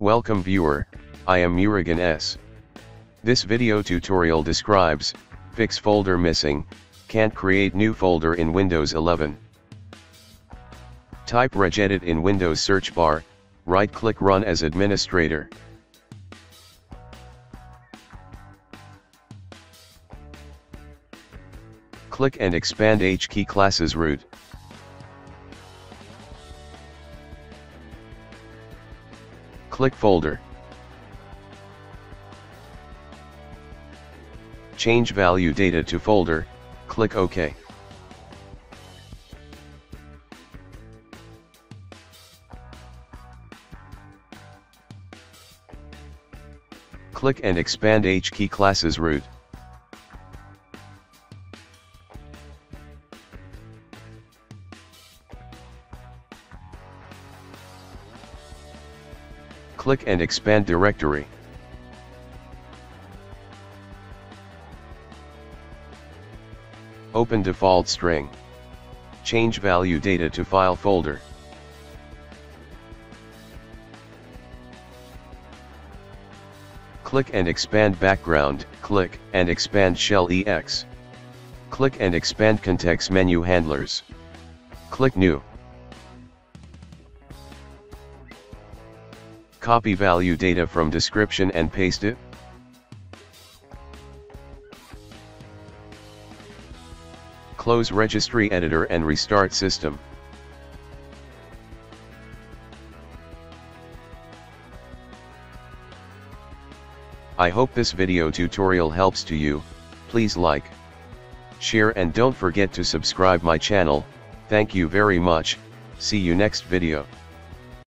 Welcome viewer, I am Murugan S. This video tutorial describes, fix folder missing, can't create new folder in Windows 11. Type regedit in Windows search bar, right click run as administrator. Click and expand HKEY classes root. Click folder. Change value data to folder, click OK. Click and expand HKEY classes root. Click and expand directory. Open default string. Change value data to file folder. Click and expand background, click and expand shell ex. Click and expand context menu handlers. Click new. Copy value data from description and paste it. Close registry editor and restart system. I hope this video tutorial helps to you. Please like, share and don't forget to subscribe my channel. Thank you very much. See you next video.